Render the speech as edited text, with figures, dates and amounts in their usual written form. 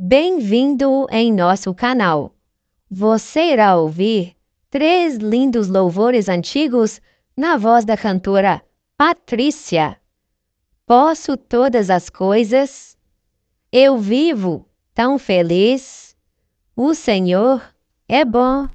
Bem-vindo em nosso canal. Você irá ouvir três lindos louvores antigos na voz da cantora Patrícia. Posso todas as coisas. Eu vivo tão feliz. O Senhor é bom.